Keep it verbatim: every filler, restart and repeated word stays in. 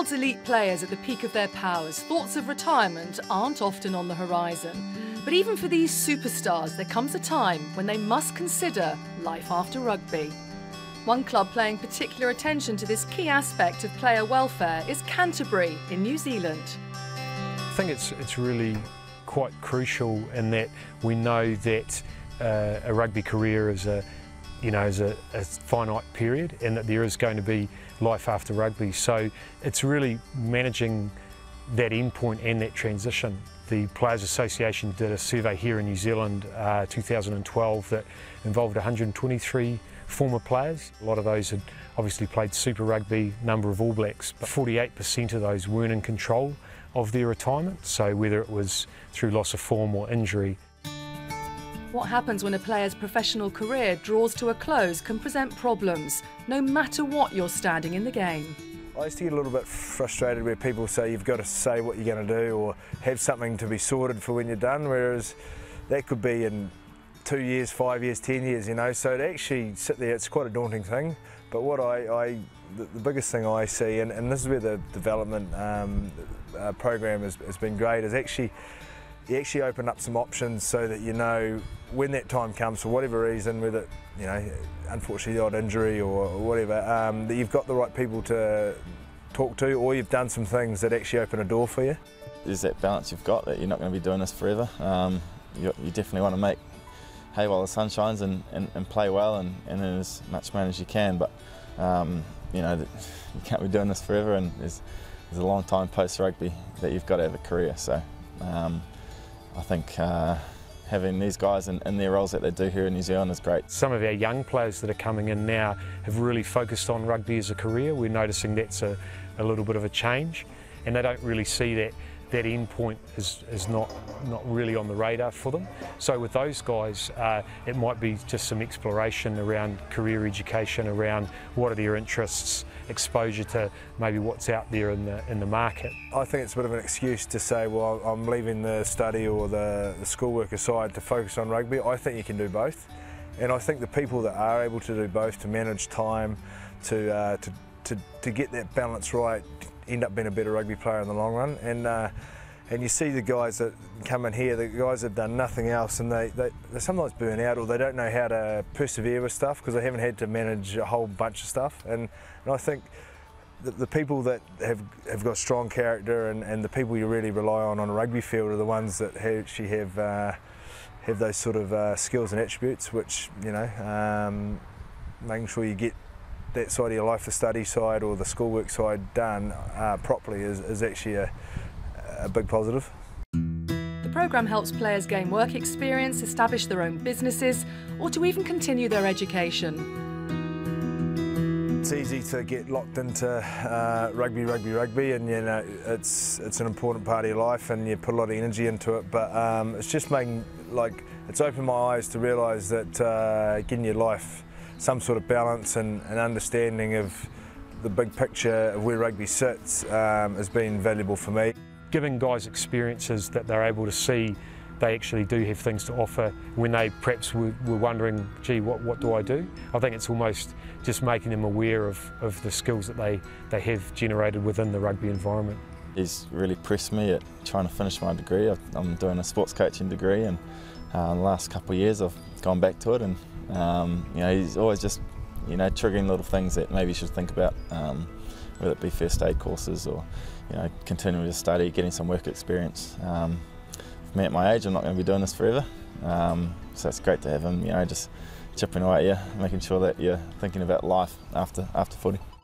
world's elite players at the peak of their powers, thoughts of retirement aren't often on the horizon. But even for these superstars, there comes a time when they must consider life after rugby. One club paying particular attention to this key aspect of player welfare is Canterbury in New Zealand. I think it's, it's really quite crucial in that we know that uh, a rugby career is a you know, is a, a finite period, and that there is going to be life after rugby. So it's really managing that endpoint and that transition. The Players Association did a survey here in New Zealand uh, two thousand twelve that involved one hundred twenty-three former players. A lot of those had obviously played Super Rugby, number of All Blacks, but forty-eight percent of those weren't in control of their retirement, so whether it was through loss of form or injury. What happens when a player's professional career draws to a close can present problems, no matter what your standing in the game. I used to get a little bit frustrated where people say you've got to say what you're going to do or have something to be sorted for when you're done, whereas that could be in two years, five years, ten years, you know, so to actually sit there, it's quite a daunting thing. But what I, I the, the biggest thing I see, and, and this is where the development um, uh, program has, has been great, is actually you actually open up some options so that you know when that time comes, for whatever reason, whether, you know, unfortunately the odd injury or whatever, um, that you've got the right people to talk to, or you've done some things that actually open a door for you. There's that balance you've got that you're not going to be doing this forever. Um, you, you definitely want to make hay while the sun shines and, and, and play well and, and earn as much money as you can, but um, you know, you can't be doing this forever, and there's, there's a long time post-rugby that you've got to have a career. So. Um, I think uh, having these guys in, in their roles that they do here in New Zealand is great. Some of our young players that are coming in now have really focused on rugby as a career. We're noticing that's a, a little bit of a change, and they don't really see that that end point is, is not, not really on the radar for them. So with those guys, uh, it might be just some exploration around career education, around what are their interests, exposure to maybe what's out there in the, in the market. I think it's a bit of an excuse to say, well, I'm leaving the study or the, the schoolwork aside to focus on rugby. I think you can do both. And I think the people that are able to do both, to manage time, to, uh, to, to, to get that balance right, end up being a better rugby player in the long run. And uh, and you see the guys that come in here, the guys that have done nothing else, and they, they, they sometimes burn out, or they don't know how to persevere with stuff because they haven't had to manage a whole bunch of stuff. And, and I think the, the people that have, have got strong character and, and the people you really rely on on a rugby field are the ones that actually have, uh, have those sort of uh, skills and attributes, which, you know, um, making sure you get that side of your life, the study side or the schoolwork side, done uh, properly is, is actually a, a big positive. The program helps players gain work experience, establish their own businesses, or to even continue their education. It's easy to get locked into uh, rugby, rugby, rugby, and you know it's it's an important part of your life, and you put a lot of energy into it. But um, it's just making like it's opened my eyes to realise that uh, getting your life some sort of balance and an understanding of the big picture of where rugby sits um, has been valuable for me. Giving guys experiences that they're able to see they actually do have things to offer when they perhaps were, were wondering, gee, what, what do I do? I think it's almost just making them aware of, of the skills that they, they have generated within the rugby environment. He's really pressed me at trying to finish my degree. I'm doing a sports coaching degree, and uh, the last couple of years I've gone back to it, and Um, you know, he's always just, you know, triggering little things that maybe you should think about, um, whether it be first aid courses or, you know, continuing to study, getting some work experience. Um, for me at my age, I'm not going to be doing this forever, um, so it's great to have him, you know, just chipping away at you, making sure that you're thinking about life after, after footy.